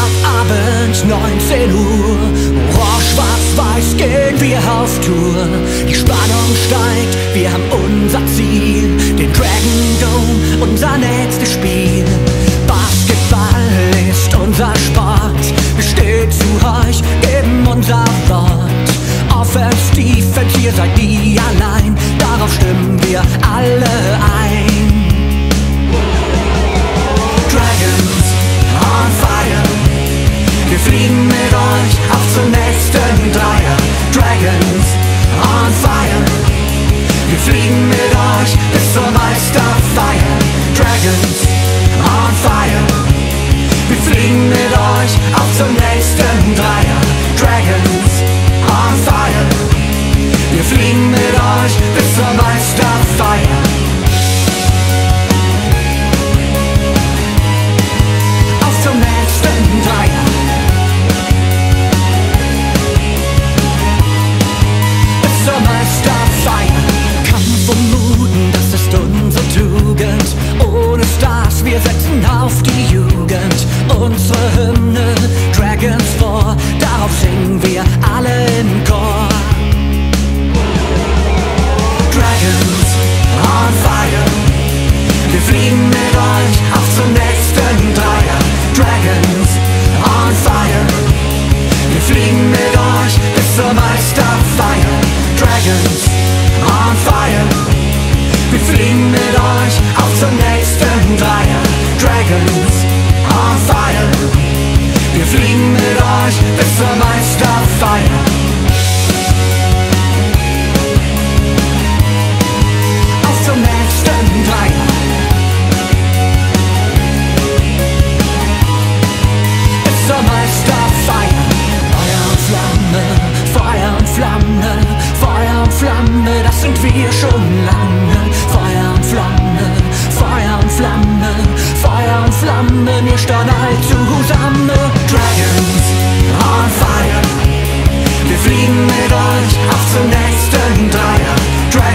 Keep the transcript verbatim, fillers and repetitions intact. Sonntagabend, neunzehn Uhr. Orange-Schwarz-Weiß gehen wir auf Tour. Die Spannung steigt, wir haben unser Ziel. Den Dragon Dome, unser nächstes Spiel. Basketball ist unser Sport. Wir stehen zu euch, geben unser Wort. Offense, Defense, ihr seid nie allein. Darauf stimmen wir alle ein. Wir fliegen mit euch auf zur nächsten Dreier. Dragons on fire. Wir fliegen mit euch bis zur Meisterfeier. Dragons on fire. Wir fliegen mit euch auf zur nächsten Dreier. Dragons on fire. Wir fliegen mit euch bis zur Meisterfeier. Wir setzen auf die Jugend, unsere Hymne, Dragons vor, darauf singen wir alle im Chor. Dragons on fire, wir fliegen mit euch auf zur nächsten Dreier. Dragons on fire, wir fliegen mit euch bis zur Meisterfeier. Dragons on fire, wir fliegen mit euch auf zur nächsten Dreier. Dragons on fire. Wir fliegen mit euch bis zur Meisterfeier. Auf zum nächsten Dreier. Bis zur Meisterfeier. Feuer und Flamme, Feuer und Flamme, Feuer und Flamme, das sind wir schon lange. Feuer und Flamme, Feuer und Flamme. Feuer und Flammen, ihr stört all zusammen. Dragons on fire. Wir fliegen mit euch auf zum nächsten Dreier.